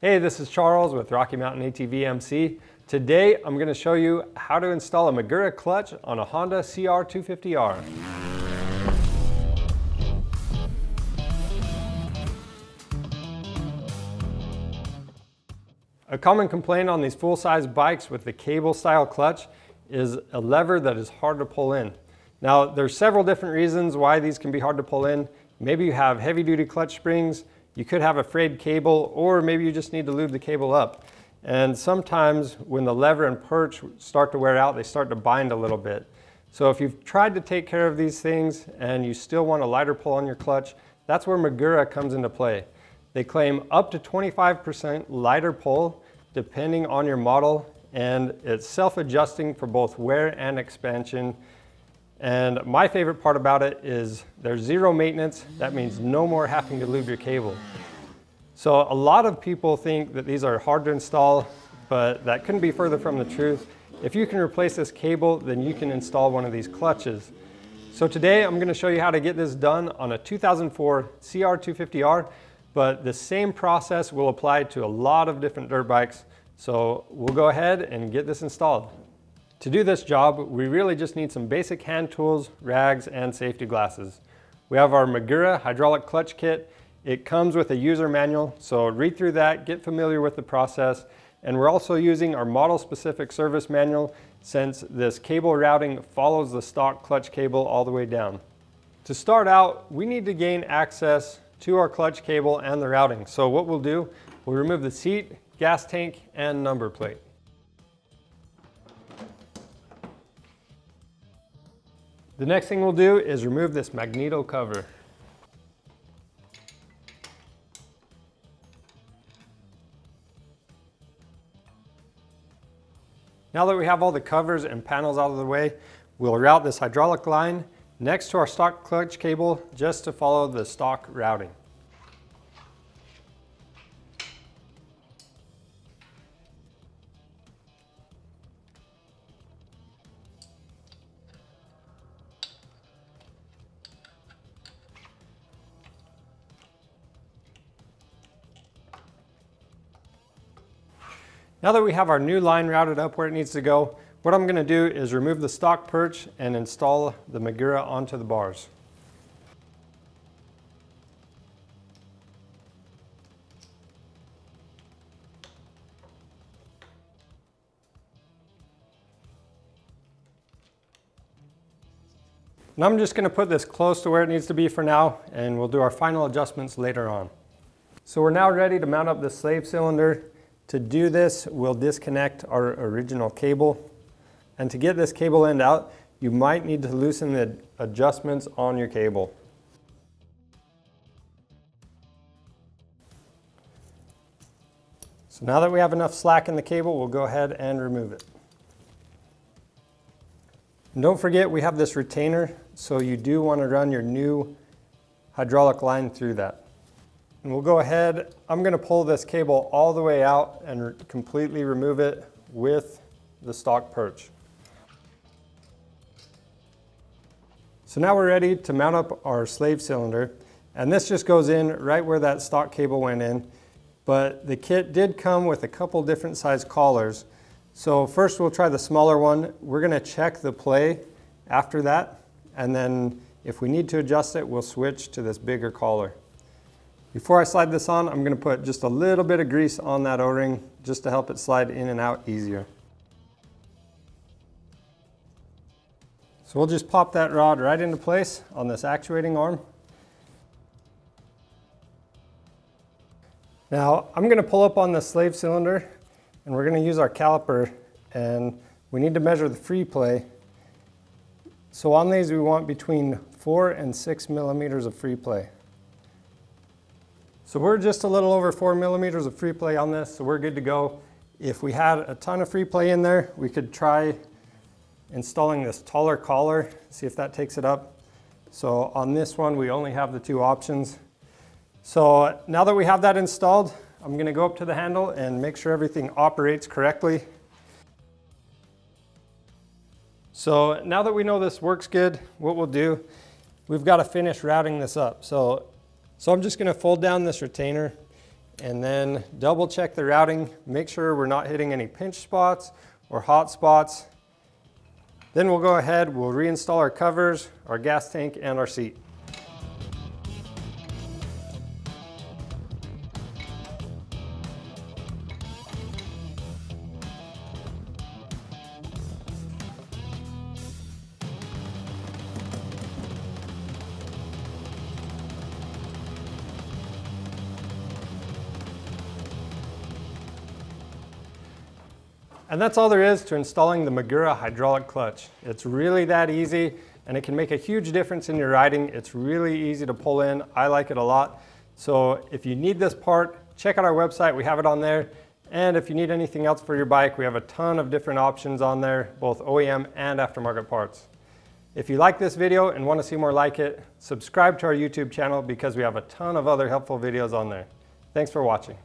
Hey, this is Charles with Rocky Mountain ATV MC. Today, I'm going to show you how to install a Magura clutch on a Honda CR250R. A common complaint on these full-size bikes with the cable-style clutch is a lever that is hard to pull in. Now, there's several different reasons why these can be hard to pull in. Maybe you have heavy-duty clutch springs, you could have a frayed cable, or maybe you just need to lube the cable up. And sometimes when the lever and perch start to wear out, they start to bind a little bit. So if you've tried to take care of these things and you still want a lighter pull on your clutch, that's where Magura comes into play. They claim up to 25% lighter pull depending on your model, and it's self-adjusting for both wear and expansion. And my favorite part about it is there's zero maintenance. That means no more having to lube your cable. So a lot of people think that these are hard to install, but that couldn't be further from the truth. If you can replace this cable, then you can install one of these clutches. So today I'm going to show you how to get this done on a 2004 CR250R, but the same process will apply to a lot of different dirt bikes. So we'll go ahead and get this installed. To do this job, we really just need some basic hand tools, rags, and safety glasses. We have our Magura hydraulic clutch kit. It comes with a user manual, so read through that, get familiar with the process. And we're also using our model-specific service manual, since this cable routing follows the stock clutch cable all the way down. To start out, we need to gain access to our clutch cable and the routing. So what we'll do, we'll remove the seat, gas tank, and number plate. The next thing we'll do is remove this magneto cover. Now that we have all the covers and panels out of the way, we'll route this hydraulic line next to our stock clutch cable just to follow the stock routing. Now that we have our new line routed up where it needs to go, what I'm going to do is remove the stock perch and install the Magura onto the bars. Now I'm just going to put this close to where it needs to be for now, and we'll do our final adjustments later on. So we're now ready to mount up the slave cylinder. To do this, we'll disconnect our original cable. And to get this cable end out, you might need to loosen the adjustments on your cable. So now that we have enough slack in the cable, we'll go ahead and remove it. And don't forget, we have this retainer, so you do want to run your new hydraulic line through that. And we'll go ahead, I'm going to pull this cable all the way out and completely remove it with the stock perch. So now we're ready to mount up our slave cylinder, and this just goes in right where that stock cable went in, but the kit did come with a couple different size collars. So first we'll try the smaller one. We're going to check the play after that, and then if we need to adjust it, we'll switch to this bigger collar. Before I slide this on, I'm going to put just a little bit of grease on that O-ring just to help it slide in and out easier. So we'll just pop that rod right into place on this actuating arm. Now I'm going to pull up on the slave cylinder, and we're going to use our caliper, and we need to measure the free play. So on these we want between 4 and 6 millimeters of free play. So we're just a little over 4 millimeters of free play on this, so we're good to go. If we had a ton of free play in there, we could try installing this taller collar, see if that takes it up. So on this one, we only have the two options. So now that we have that installed, I'm gonna go up to the handle and make sure everything operates correctly. So now that we know this works good, what we'll do, we've got to finish routing this up. So I'm just going to fold down this retainer, and then double check the routing, make sure we're not hitting any pinch spots or hot spots. Then we'll go ahead, we'll reinstall our covers, our gas tank, and our seat. And that's all there is to installing the Magura hydraulic clutch. It's really that easy, and it can make a huge difference in your riding. It's really easy to pull in. I like it a lot. So if you need this part, check out our website. We have it on there. And if you need anything else for your bike, we have a ton of different options on there, both OEM and aftermarket parts. If you like this video and want to see more like it, subscribe to our YouTube channel because we have a ton of other helpful videos on there. Thanks for watching.